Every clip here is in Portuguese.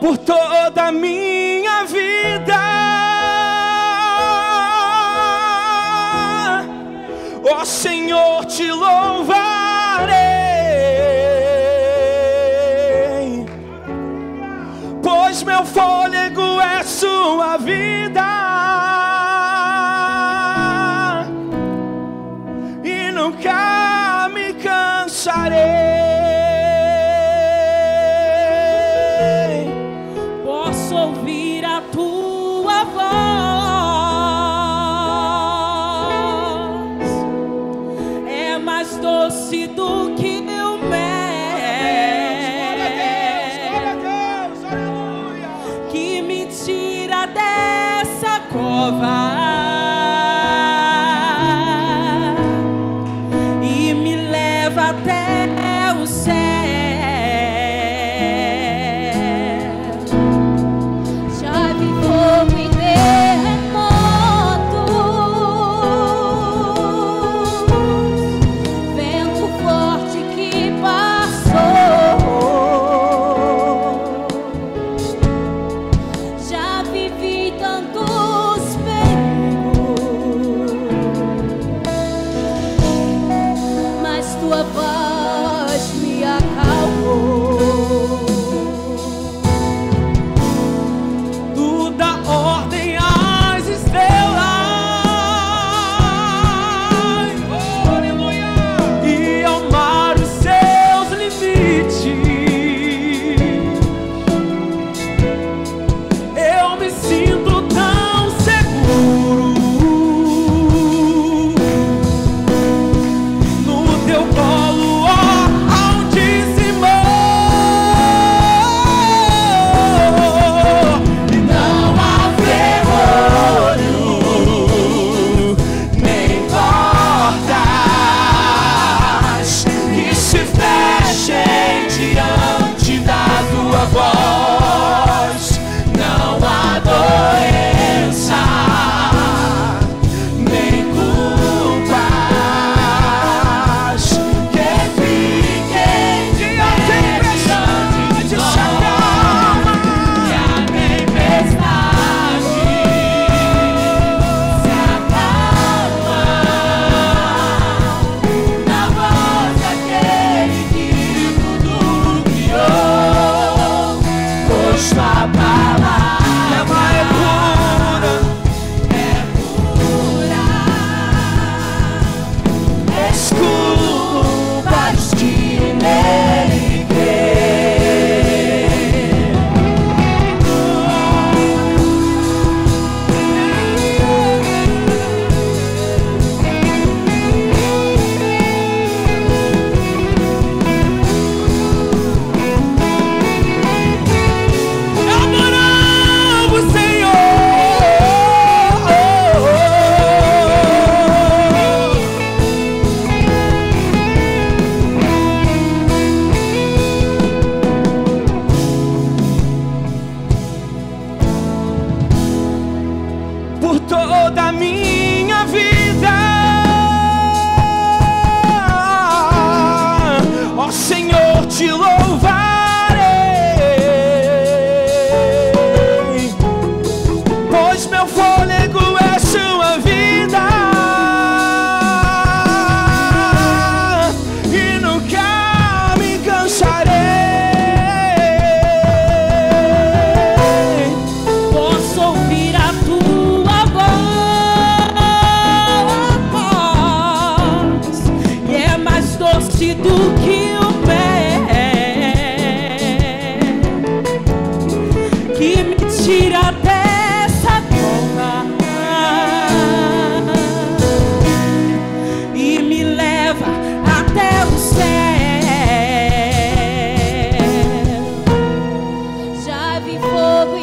por toda a minha vida. Ó Senhor, te louvarei, pois meu fôlego é sua vida, e nunca me cansarei. E me leva até o céu, já vi fogo e terremotos, vento forte que passou, já vivi tanto. Tua voz me acalmou. Tu dá ordem às estrelas, oh, aleluia, e ao mar os seus limites. Eu me sinto tão seguro. Da minha vida, ó Senhor, te louvarei, pois meu fôlego é sua vida, e nunca me cansarei. Posso ouvir a tua do que o pé, que me tira dessa cova e me leva até o céu. Já vi fogo e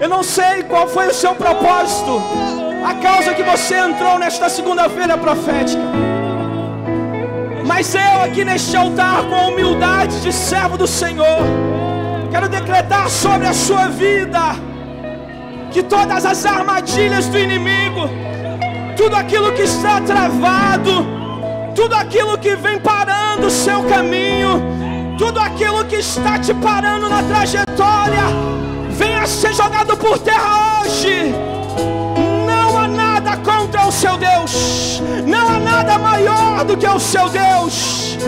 Eu não sei qual foi o seu propósito, a causa que você entrou nesta segunda-feira profética, mas eu aqui neste altar, com a humildade de servo do Senhor, quero decretar sobre a sua vida que todas as armadilhas do inimigo, tudo aquilo que está travado, tudo aquilo que vem parando o seu caminho, tudo aquilo que está te parando na trajetória, venha ser jogado por terra hoje. Não há nada contra o seu Deus, não há nada maior do que o seu Deus.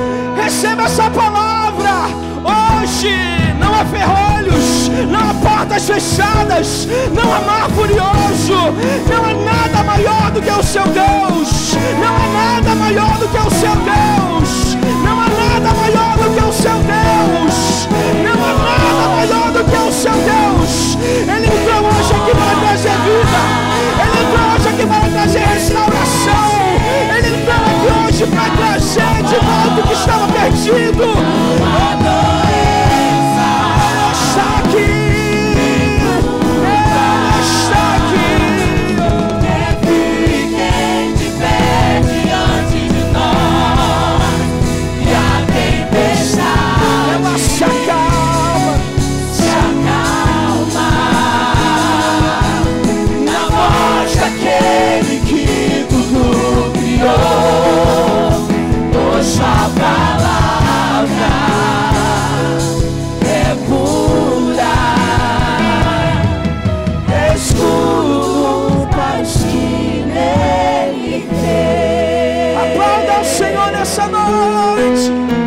Receba essa palavra hoje. Não há ferrolhos, não há portas fechadas, não há mar furioso, não há nada maior do que o seu Deus, não há nada maior do que o seu Deus, não há nada maior do que o seu Deus, não há nada maior do que o seu Deus. Ele entrou hoje aqui para trazer vida, ele entrou hoje aqui para trazer restauração, ele entrou aqui hoje para trazer de volta o que estava perdido. Essa noite